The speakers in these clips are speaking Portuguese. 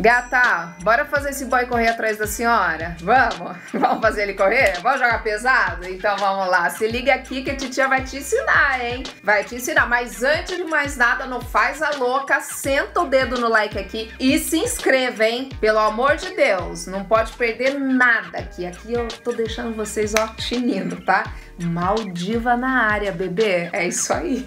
Gata, bora fazer esse boy correr atrás da senhora? Vamos? Vamos fazer ele correr? Vamos jogar pesado? Então vamos lá, se liga aqui que a titia vai te ensinar, hein? Vai te ensinar, mas antes de mais nada, não faz a louca, senta o dedo no like aqui e se inscreva, hein? Pelo amor de Deus, não pode perder nada aqui. Aqui eu tô deixando vocês, ó, tinindo, tá? Maldiva na área, bebê. É isso aí.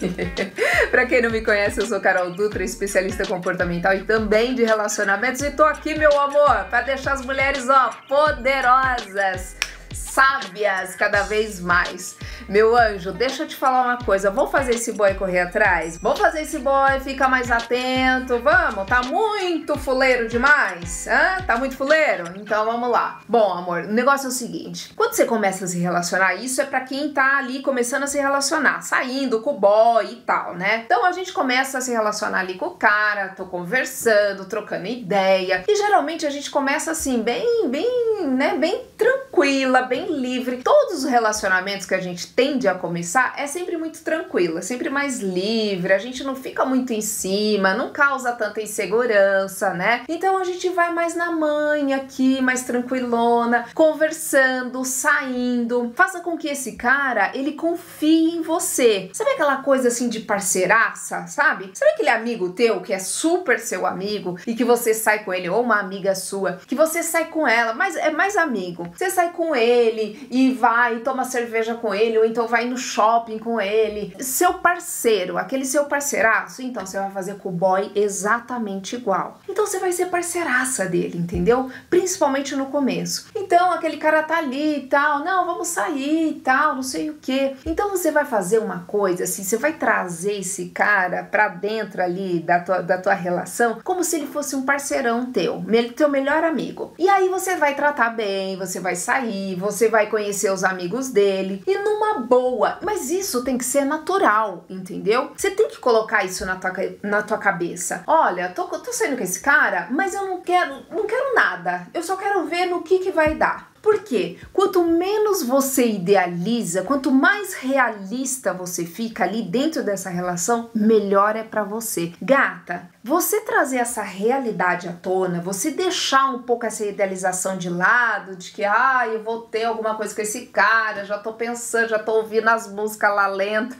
Pra quem não me conhece, eu sou Carol Dutra, especialista comportamental e também de relacionamentos. E tô aqui, meu amor, para deixar as mulheres, ó, poderosas, sábias, cada vez mais. Meu anjo, deixa eu te falar uma coisa, vamos fazer esse boy correr atrás? Vamos fazer esse boy, fica mais atento, vamos? Tá muito fuleiro demais? Hã? Tá muito fuleiro? Então vamos lá. Bom, amor, o negócio é o seguinte, quando você começa a se relacionar, isso é pra quem tá ali começando a se relacionar, saindo com o boy e tal, né? Então a gente começa a se relacionar ali com o cara, tô conversando, trocando ideia, e geralmente a gente começa assim, bem, né, bem tranquila, bem livre. Todos os relacionamentos que a gente tende a começar, é sempre muito tranquila, sempre mais livre, a gente não fica muito em cima, não causa tanta insegurança, né? Então a gente vai mais na manha aqui, mais tranquilona, conversando, saindo. Faça com que esse cara, ele confie em você. Sabe aquela coisa assim de parceiraça, sabe? Sabe aquele amigo teu que é super seu amigo e que você sai com ele, ou uma amiga sua, que você sai com ela, mas é mais amigo. Você sai com ele e vai, toma cerveja com ele, ou então vai no shopping com ele. Seu parceiro, aquele seu parceiraço, então você vai fazer com o boy exatamente igual. Então você vai ser parceiraça dele, entendeu? Principalmente no começo. Então aquele cara tá ali e tal, não, vamos sair e tal, não sei o que. Então você vai fazer uma coisa assim, você vai trazer esse cara pra dentro ali da tua relação, como se ele fosse um parceirão teu, teu melhor amigo. E aí você vai tratar bem, você vai sair, você vai conhecer os amigos dele, e numa boa, mas isso tem que ser natural, entendeu? Você tem que colocar isso na tua cabeça. Olha, tô saindo com esse cara, mas eu não quero nada. Eu só quero ver no que vai dar. Porque quanto menos você idealiza, quanto mais realista você fica ali dentro dessa relação, melhor é pra você. Gata, você trazer essa realidade à tona, você deixar um pouco essa idealização de lado, de que, ah, eu vou ter alguma coisa com esse cara, já tô pensando, já tô ouvindo as músicas lá lentas.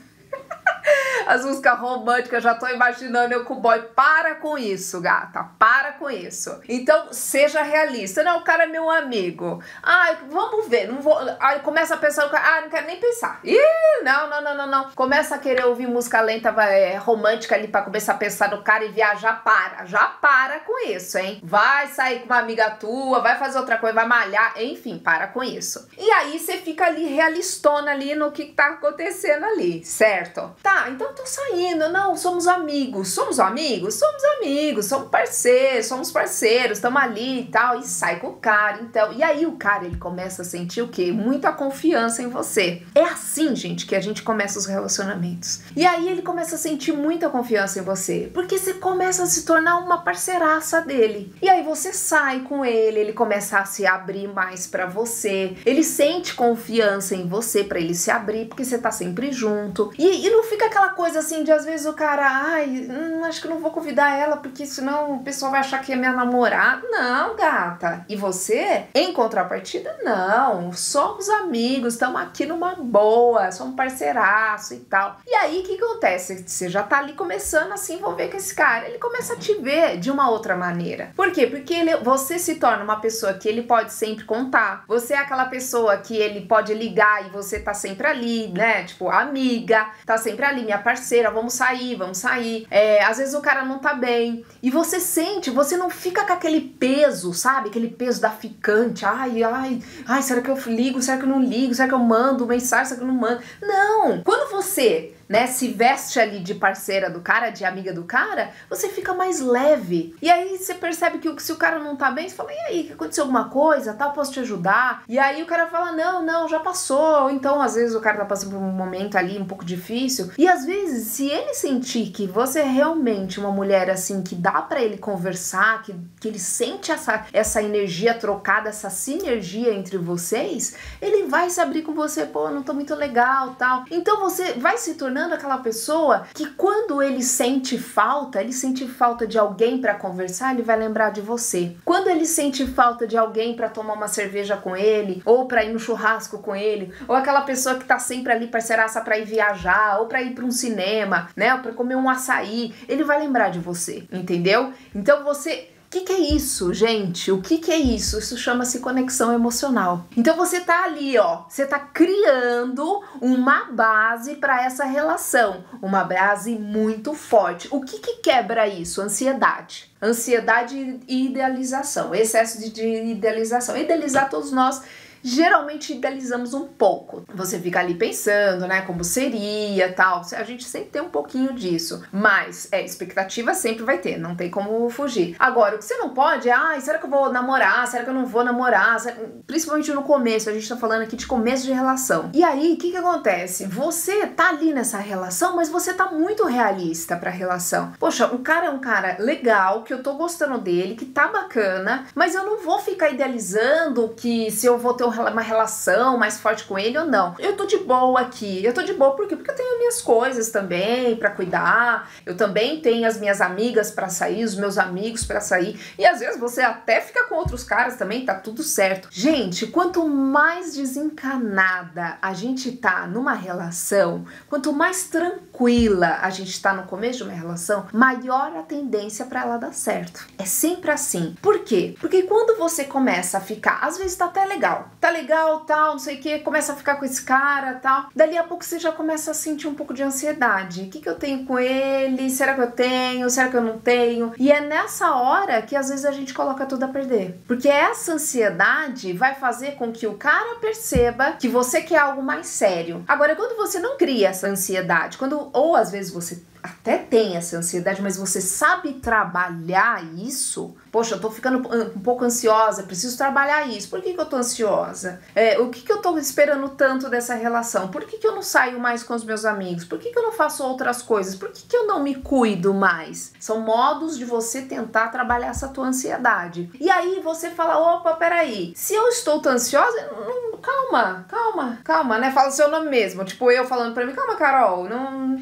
As músicas românticas, já tô imaginando eu com o boy. Para com isso, gata, para com isso. Então, seja realista. Não, o cara é meu amigo. Ai, vamos ver, não vou... Ai, começa a pensar, ah, não quero nem pensar. Ih, não. Começa a querer ouvir música lenta, romântica ali, pra começar a pensar no cara e viajar, para. Já para com isso, hein? Vai sair com uma amiga tua, vai fazer outra coisa, vai malhar, enfim, para com isso. E aí, você fica ali, realistona ali no que tá acontecendo ali, certo? Tá, então tô saindo, não, somos amigos, somos parceiros, tamo ali e tal, e sai com o cara, então, e aí o cara, ele começa a sentir o quê? Muita confiança em você. É assim, gente, que a gente começa os relacionamentos. E aí ele começa a sentir muita confiança em você, porque você começa a se tornar uma parceiraça dele. E aí você sai com ele, ele começa a se abrir mais pra você, ele sente confiança em você pra ele se abrir, porque você tá sempre junto, e não fica aquela coisa assim de às vezes o cara, ai, acho que não vou convidar ela porque senão o pessoal vai achar que é minha namorada. Não, gata. E você, em contrapartida, não. Somos amigos, estamos aqui numa boa, somos parceiraço e tal. E aí o que acontece? Você já tá ali começando a se envolver com esse cara. Ele começa a te ver de uma outra maneira. Por quê? Porque você se torna uma pessoa que ele pode sempre contar. Você é aquela pessoa que ele pode ligar e você tá sempre ali, né? Tipo, amiga, tá sempre ali, minha parceira, vamos sair. É, às vezes o cara não tá bem. E você sente, você não fica com aquele peso, sabe? Aquele peso da ficante. Ai, será que eu ligo? Será que eu não ligo? Será que eu mando mensagem? Será que eu não mando? Não! Quando você... né, se veste ali de parceira do cara, de amiga do cara, você fica mais leve. E aí você percebe que se o cara não tá bem, você fala, e aí, aconteceu alguma coisa, tal, posso te ajudar? E aí o cara fala, não, já passou. Ou então, às vezes, o cara tá passando por um momento ali um pouco difícil. E às vezes, se ele sentir que você é realmente uma mulher, assim, que dá pra ele conversar, que ele sente essa energia trocada, essa sinergia entre vocês, ele vai se abrir com você, pô, não tô muito legal, tal. Então, você vai se tornando tornando aquela pessoa que quando ele sente falta de alguém para conversar, ele vai lembrar de você. Quando ele sente falta de alguém para tomar uma cerveja com ele, ou para ir no churrasco com ele, ou aquela pessoa que tá sempre ali parceiraça para ir viajar, ou para ir para um cinema, né, ou para comer um açaí, ele vai lembrar de você, entendeu? Então você... O que é isso, gente? O que é isso? Isso chama-se conexão emocional. Então você tá ali, ó, você tá criando uma base para essa relação, uma base muito forte. O que quebra isso? Ansiedade. Ansiedade e idealização, excesso de idealização. Idealizar, todos nós geralmente idealizamos um pouco. Você fica ali pensando, né, como seria, tal. A gente sempre tem um pouquinho disso, mas expectativa sempre vai ter, não tem como fugir. Agora, o que você não pode é, ai, será que eu vou namorar? Será que eu não vou namorar? Principalmente no começo, a gente tá falando aqui de começo de relação. E aí, o que acontece? Você tá ali nessa relação, mas você tá muito realista pra relação. Poxa, o cara é um cara legal, que eu tô gostando dele, que tá bacana, mas eu não vou ficar idealizando que se eu vou ter uma relação mais forte com ele ou não. Eu tô de boa aqui. Eu tô de boa por quê? Porque eu tenho minhas coisas também pra cuidar, eu também tenho as minhas amigas pra sair, os meus amigos pra sair, e às vezes você até fica com outros caras também, tá tudo certo. Gente, quanto mais desencanada a gente tá numa relação, quanto mais tranquila a gente tá no começo de uma relação, maior a tendência pra ela dar certo. É sempre assim. Por quê? Porque quando você começa a ficar, às vezes tá até legal, tá legal, tal, não sei o que, começa a ficar com esse cara, tal, dali a pouco você já começa a sentir um pouco de ansiedade. O que eu tenho com ele? Será que eu tenho? Será que eu não tenho? E é nessa hora que às vezes a gente coloca tudo a perder, porque essa ansiedade vai fazer com que o cara perceba que você quer algo mais sério. Agora, quando você não cria essa ansiedade, quando, ou às vezes você até tem essa ansiedade, mas você sabe trabalhar isso. Poxa, eu tô ficando um pouco ansiosa, preciso trabalhar isso. Por que eu tô ansiosa? O que eu tô esperando tanto dessa relação? Por que eu não saio mais com os meus amigos? Por que eu não faço outras coisas? Por que eu não me cuido mais? São modos de você tentar trabalhar essa tua ansiedade. E aí você fala, opa, peraí, se eu estou tão ansiosa, calma, né? Fala seu nome mesmo. Tipo, eu falando pra mim, calma, Carol,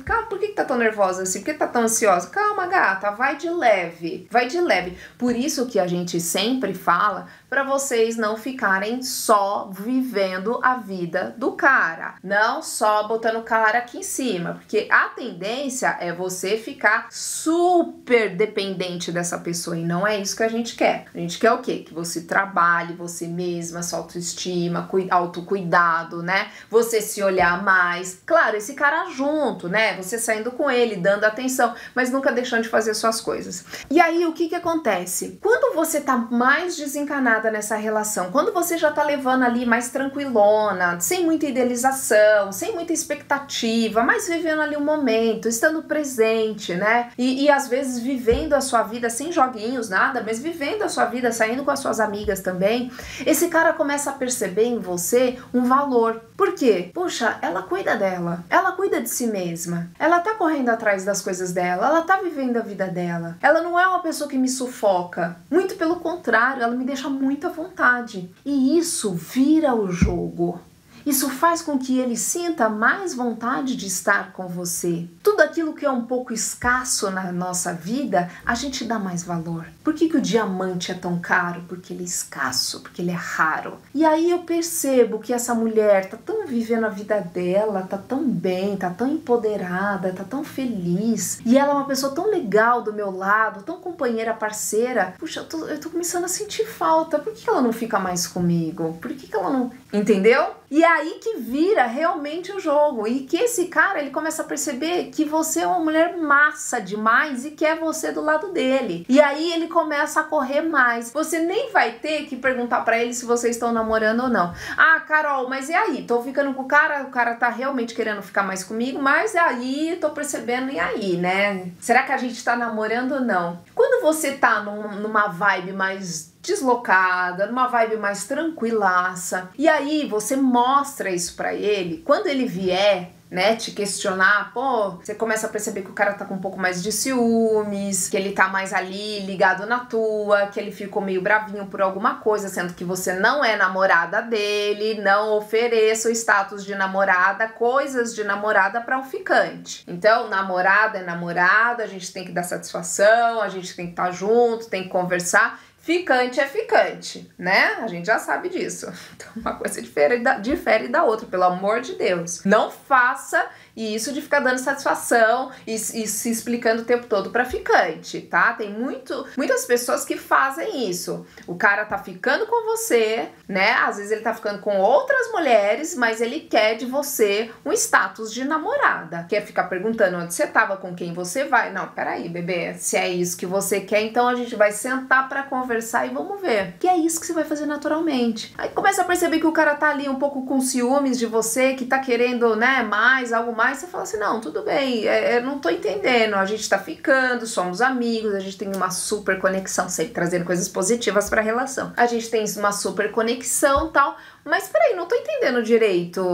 calma, por que tá tão nervosa assim? Por que tá tão ansiosa? Calma, gata, vai de leve, vai de leve. Por isso que a gente sempre fala pra vocês não ficarem só vivendo a vida do cara, não só botando o cara aqui em cima, porque a tendência é você ficar super dependente dessa pessoa, e não é isso que a gente quer. A gente quer o quê? Que você trabalhe você mesma, sua autoestima, autocuidado, né? Você se olhar mais. Claro, esse cara junto, né? Você saindo com ele, dando atenção, mas nunca deixando de fazer suas coisas. E aí, o que acontece? Quando você tá mais desencanada nessa relação, quando você já tá levando ali mais tranquilona, sem muita idealização, sem muita expectativa, mas vivendo ali um momento, estando presente, né? E às vezes vivendo a sua vida sem joguinhos, nada, mas vivendo a sua vida, saindo com as suas amigas também, esse cara começa a perceber em você um valor. Por quê? Puxa, ela cuida dela, ela cuida de si mesma, ela tá correndo atrás das coisas dela, ela tá vivendo a vida dela, ela não é uma pessoa que me sufoca, muito pelo contrário, ela me deixa muito à vontade. E isso vira o jogo. Isso faz com que ele sinta mais vontade de estar com você. Tudo aquilo que é um pouco escasso na nossa vida, a gente dá mais valor. Por que o diamante é tão caro? Porque ele é escasso, porque ele é raro. E aí eu percebo que essa mulher tá tão vivendo a vida dela, tá tão bem, tá tão empoderada, tá tão feliz. E ela é uma pessoa tão legal do meu lado, tão companheira, parceira. Puxa, eu tô começando a sentir falta. Por que ela não fica mais comigo? Por que ela não... Entendeu? E é aí que vira realmente o jogo, e que esse cara, ele começa a perceber que você é uma mulher massa demais e quer você do lado dele. E aí ele começa a correr mais. Você nem vai ter que perguntar pra ele se vocês estão namorando ou não. Ah, Carol, mas e aí? Tô ficando com o cara tá realmente querendo ficar mais comigo, mas e aí? Tô percebendo, e aí, né? Será que a gente tá namorando ou não? Quando você tá numa vibe mais deslocada, numa vibe mais tranquilaça, e aí você mostra isso pra ele, quando ele vier né, te questionar, pô, você começa a perceber que o cara tá com um pouco mais de ciúmes, que ele tá mais ali ligado na tua, que ele ficou meio bravinho por alguma coisa, sendo que você não é namorada dele, não ofereça o status de namorada, coisas de namorada para o ficante. Então, namorada é namorada, a gente tem que dar satisfação, a gente tem que estar junto, tem que conversar. Ficante é ficante, né? A gente já sabe disso. Então, uma coisa difere da outra, pelo amor de Deus. Não faça isso de ficar dando satisfação e se explicando o tempo todo pra ficante, tá? Tem muitas pessoas que fazem isso. O cara tá ficando com você, né? Às vezes ele tá ficando com outras mulheres, mas ele quer de você um status de namorada. Quer ficar perguntando onde você tava, com quem você vai. Não, peraí, bebê. Se é isso que você quer, então a gente vai sentar pra conversar e vamos ver. Que é isso que você vai fazer naturalmente. Aí começa a perceber que o cara tá ali um pouco com ciúmes de você, que tá querendo, né, mais, algo mais. Você fala assim, não, tudo bem, eu não tô entendendo, a gente tá ficando, somos amigos, a gente tem uma super conexão, sempre trazendo coisas positivas pra relação. A gente tem uma super conexão e tal, mas peraí, não tô entendendo direito,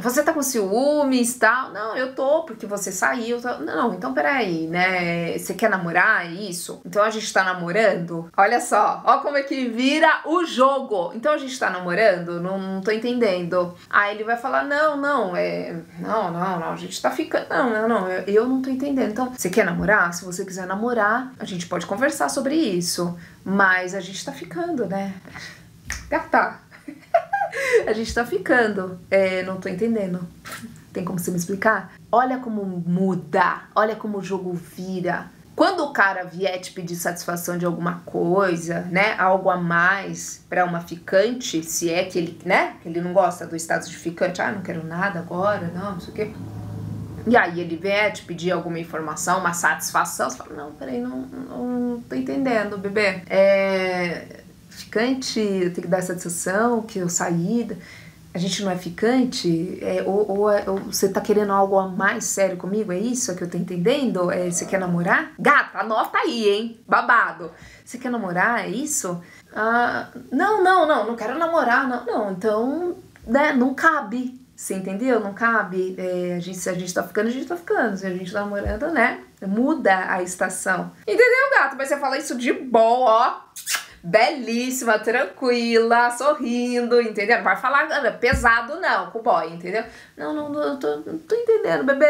você tá com ciúmes e tal? Não, eu tô, porque você saiu, tal. Não, então peraí, né, você quer namorar, é isso? Então a gente tá namorando? Olha só, ó como é que vira o jogo. Então a gente tá namorando? Não tô entendendo. Aí ele vai falar, não, a gente tá ficando, eu não tô entendendo. Então, você quer namorar? Se você quiser namorar, a gente pode conversar sobre isso, mas a gente tá ficando, né? Gata, a gente tá ficando, não tô entendendo. Tem como você me explicar? Olha como muda, olha como o jogo vira. Quando o cara vier te pedir satisfação de alguma coisa, né, algo a mais pra uma ficante, se é que ele, né, ele não gosta do status de ficante, ah, não quero nada agora, não sei o quê. E aí ele vier te pedir alguma informação, uma satisfação, você fala, não, peraí, não tô entendendo, bebê. Ficante, eu tenho que dar satisfação, que eu saí... A gente não é ficante? Ou você tá querendo algo a mais sério comigo? É isso que eu tô entendendo? Você quer namorar? Gata, anota aí, hein? Babado. Você quer namorar? É isso? Ah, não quero namorar. Não, então, né, não cabe. Você entendeu? Não cabe. Se a gente tá ficando, a gente tá ficando. Se a gente tá namorando, né? Muda a estação. Entendeu, gato? Mas você fala isso de boa, ó. Belíssima, tranquila, sorrindo, entendeu? Não vai falar pesado não com o boy, entendeu? Não tô entendendo, bebê,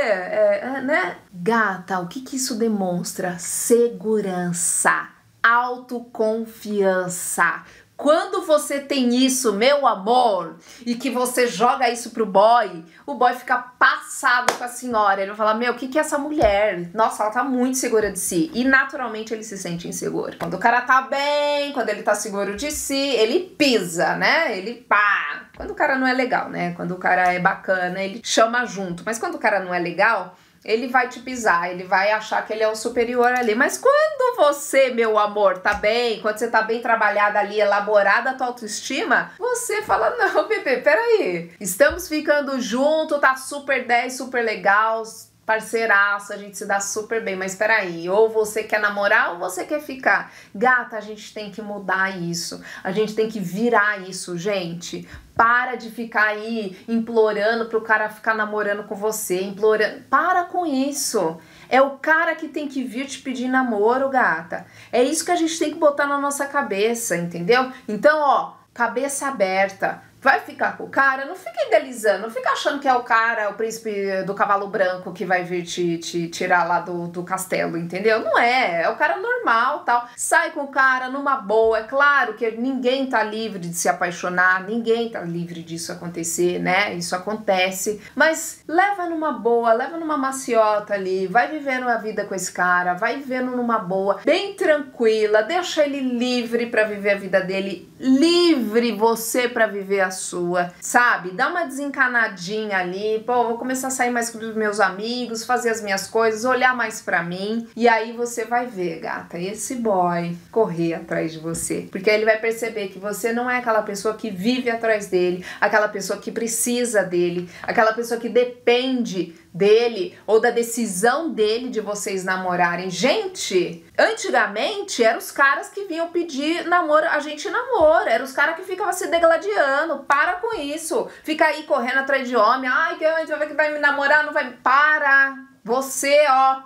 né? Gata, o que que isso demonstra? Segurança, autoconfiança. Quando você tem isso, meu amor, e que você joga isso pro boy, o boy fica passado com a senhora. Ele vai falar, meu, o que que é essa mulher? Nossa, ela tá muito segura de si. E naturalmente ele se sente inseguro. Quando o cara tá bem, quando ele tá seguro de si, ele pisa, né? Ele pá. Quando o cara não é legal, né? Quando o cara é bacana, ele chama junto. Mas quando o cara não é legal... ele vai te pisar, ele vai achar que ele é o superior ali. Mas quando você, meu amor, tá bem, quando você tá bem trabalhada ali, elaborada a tua autoestima, você fala, não, bebê, peraí. Estamos ficando junto, tá super 10, super legal, parceiraço, a gente se dá super bem, mas peraí, ou você quer namorar ou você quer ficar. Gata, a gente tem que mudar isso, a gente tem que virar isso, gente. Para de ficar aí implorando pro cara ficar namorando com você, implorando. Para com isso. É o cara que tem que vir te pedir namoro, gata. É isso que a gente tem que botar na nossa cabeça, entendeu? Então, ó, cabeça aberta. Vai ficar com o cara, não fica idealizando, não fica achando que é o cara, o príncipe do cavalo branco que vai vir te tirar lá do castelo, entendeu? Não é, é o cara normal, tal. Sai com o cara numa boa, é claro que ninguém tá livre de se apaixonar, ninguém tá livre disso acontecer, né? Isso acontece, mas leva numa boa, leva numa maciota ali, vai vivendo a vida com esse cara, vai vivendo numa boa, bem tranquila, deixa ele livre pra viver a vida dele, livre você pra viver a sua, sabe? Dá uma desencanadinha ali, pô, vou começar a sair mais com os meus amigos, fazer as minhas coisas, olhar mais pra mim, e aí você vai ver, gata, esse boy correr atrás de você, porque aí ele vai perceber que você não é aquela pessoa que vive atrás dele, aquela pessoa que precisa dele, aquela pessoa que depende dele ou da decisão dele de vocês namorarem. Gente, antigamente eram os caras que vinham pedir namoro, a gente namora, eram os caras que ficavam se degladiando. Para com isso, fica aí correndo atrás de homem. Ai, que vai me namorar, não vai. Para, você, ó,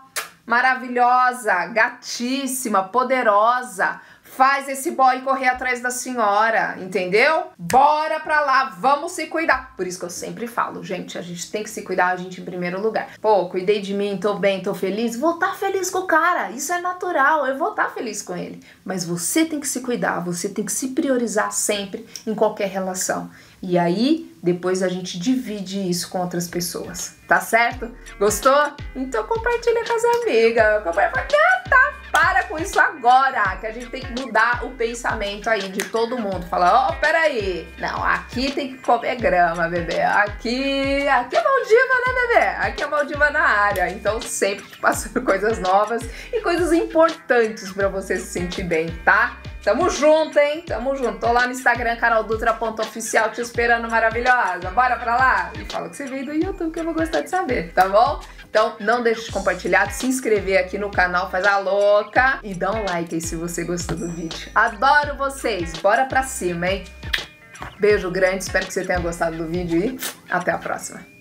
maravilhosa, gatíssima, poderosa, faz esse boy correr atrás da senhora, entendeu? Bora pra lá, vamos se cuidar. Por isso que eu sempre falo, gente, a gente tem que se cuidar, a gente em primeiro lugar. Pô, cuidei de mim, tô bem, tô feliz, vou estar feliz com o cara, isso é natural, eu vou estar feliz com ele. Mas você tem que se cuidar, você tem que se priorizar sempre em qualquer relação. E aí, depois a gente divide isso com outras pessoas, tá certo? Gostou? Então compartilha com as amigas, compartilha, tá? Para com isso agora, que a gente tem que mudar o pensamento aí de todo mundo. Falar, ó, peraí, não, aqui tem que comer grama, bebê. Aqui é Maldiva, né, bebê? Aqui é Maldiva na área. Então sempre te passando coisas novas e coisas importantes pra você se sentir bem, tá? Tamo junto, hein? Tamo junto. Tô lá no Instagram, caroldutra.oficial, te esperando, maravilhosa. Bora pra lá? E fala que você veio do YouTube, que eu vou gostar de saber, tá bom? Então não deixe de compartilhar, de se inscrever aqui no canal, faz a louca. E dá um like aí se você gostou do vídeo. Adoro vocês. Bora pra cima, hein? Beijo grande, espero que você tenha gostado do vídeo e até a próxima.